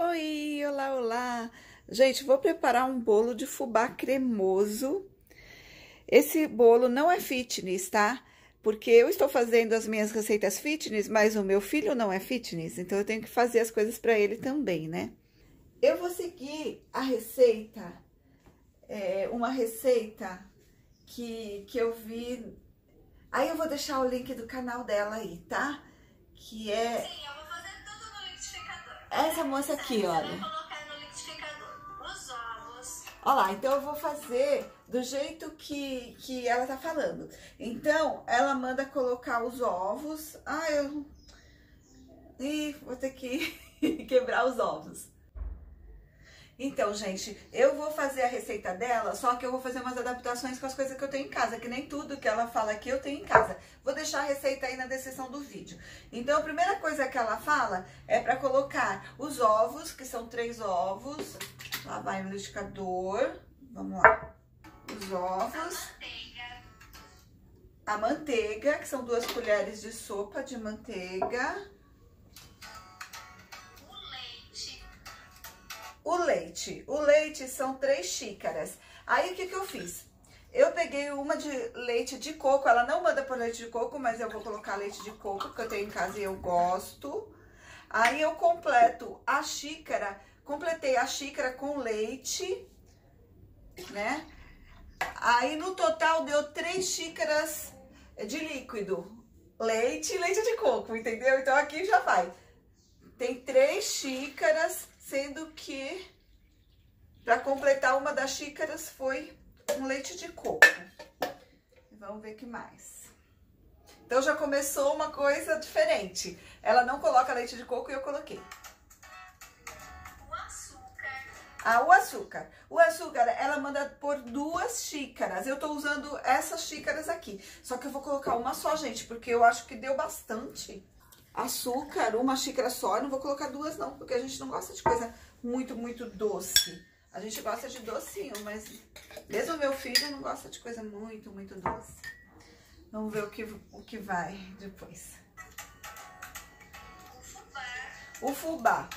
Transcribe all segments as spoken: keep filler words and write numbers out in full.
Oi, olá, olá! Gente, vou preparar um bolo de fubá cremoso. Esse bolo não é fitness, tá? Porque eu estou fazendo as minhas receitas fitness, mas o meu filho não é fitness, então eu tenho que fazer as coisas para ele também, né? Eu vou seguir a receita, é, uma receita que, que eu vi... Aí eu vou deixar o link do canal dela aí, tá? Que é... Sim, essa moça aqui, olha. Você vai colocar no liquidificador os ovos. Olha lá, então eu vou fazer do jeito que, que ela tá falando. Então, ela manda colocar os ovos. Ah, eu... Ih, vou ter que quebrar os ovos. Então, gente, eu vou fazer a receita dela, só que eu vou fazer umas adaptações com as coisas que eu tenho em casa, que nem tudo que ela fala aqui eu tenho em casa. Vou deixar a receita aí na descrição do vídeo. Então, a primeira coisa que ela fala é para colocar os ovos, que são três ovos. Lá vai no liquidificador. Vamos lá. Os ovos. A manteiga. A manteiga, que são duas colheres de sopa de manteiga. O leite. O leite são três xícaras. Aí, o que que eu fiz? Eu peguei uma de leite de coco. Ela não manda por leite de coco, mas eu vou colocar leite de coco, porque eu tenho em casa e eu gosto. Aí, eu completo a xícara. Completei a xícara com leite, né? Aí, no total, deu três xícaras de líquido. Leite e leite de coco, entendeu? Então, aqui já vai. Tem três xícaras... Sendo que, para completar, uma das xícaras foi um leite de coco. Vamos ver o que mais. Então, já começou uma coisa diferente. Ela não coloca leite de coco e eu coloquei. O açúcar. Ah, o açúcar. O açúcar, ela manda por duas xícaras. Eu tô usando essas xícaras aqui. Só que eu vou colocar uma só, gente, porque eu acho que deu bastante. Açúcar, uma xícara só, eu não vou colocar duas não, porque a gente não gosta de coisa muito, muito doce. A gente gosta de docinho, mas mesmo meu filho não gosta de coisa muito, muito doce. Vamos ver o que, o que vai depois. O fubá. O fubá.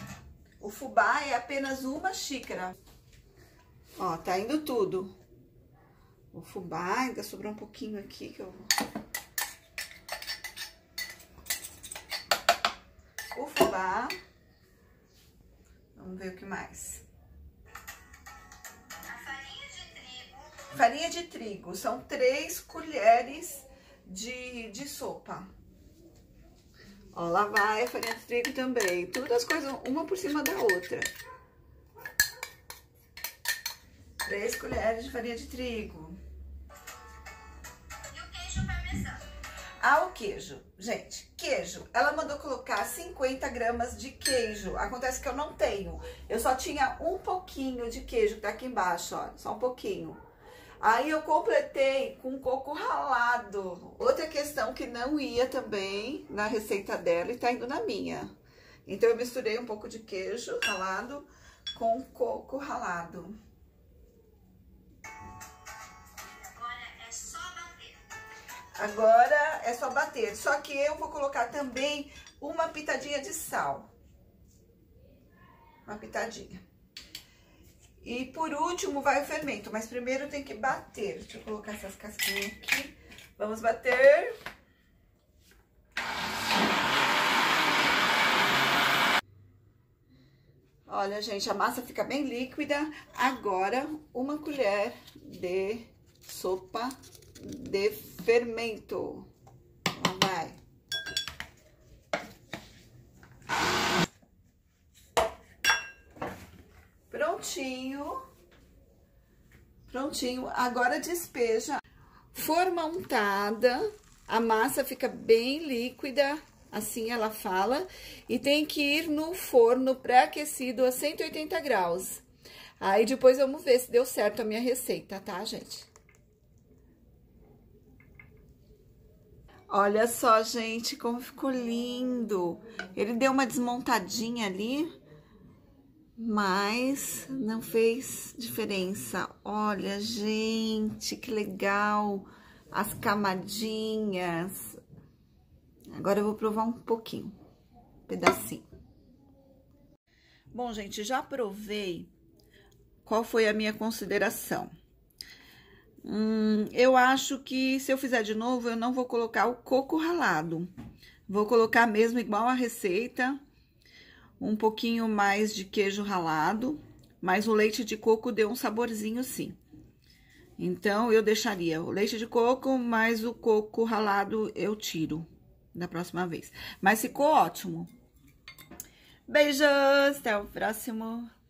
O fubá é apenas uma xícara. Ó, tá indo tudo. O fubá, ainda sobrou um pouquinho aqui que eu vou... O fubá. Vamos ver o que mais. A farinha de trigo. Farinha de trigo. São três colheres de, de sopa. Ó, lá vai a farinha de trigo também. Todas as coisas, uma por cima da outra. Três colheres de farinha de trigo. E o queijo parmesão. Ah, o queijo. Gente, queijo. Ela mandou colocar cinquenta gramas de queijo. Acontece que eu não tenho. Eu só tinha um pouquinho de queijo que tá aqui embaixo, ó. Só um pouquinho. Aí eu completei com coco ralado. Outra questão que não ia também na receita dela e tá indo na minha. Então, eu misturei um pouco de queijo ralado com coco ralado. Agora é só bater, só que eu vou colocar também uma pitadinha de sal. Uma pitadinha. E por último vai o fermento, mas primeiro tem que bater. Deixa eu colocar essas casquinhas aqui. Vamos bater. Olha, gente, a massa fica bem líquida. Agora, uma colher de sopa de fermento. Lá vai. Prontinho. Prontinho. Agora despeja. Forma untada. A massa fica bem líquida, assim ela fala. E tem que ir no forno pré-aquecido a cento e oitenta graus. Aí depois vamos ver se deu certo a minha receita, tá, gente? Olha só, gente, como ficou lindo. Ele deu uma desmontadinha ali, mas não fez diferença. Olha, gente, que legal. As camadinhas. Agora eu vou provar um pouquinho, um pedacinho. Bom, gente, já provei qual foi a minha consideração. Hum, eu acho que se eu fizer de novo, eu não vou colocar o coco ralado. Vou colocar mesmo igual a receita, um pouquinho mais de queijo ralado, mas o leite de coco deu um saborzinho sim. Então, eu deixaria o leite de coco, mas o coco ralado eu tiro da próxima vez. Mas ficou ótimo. Beijos, até o próximo.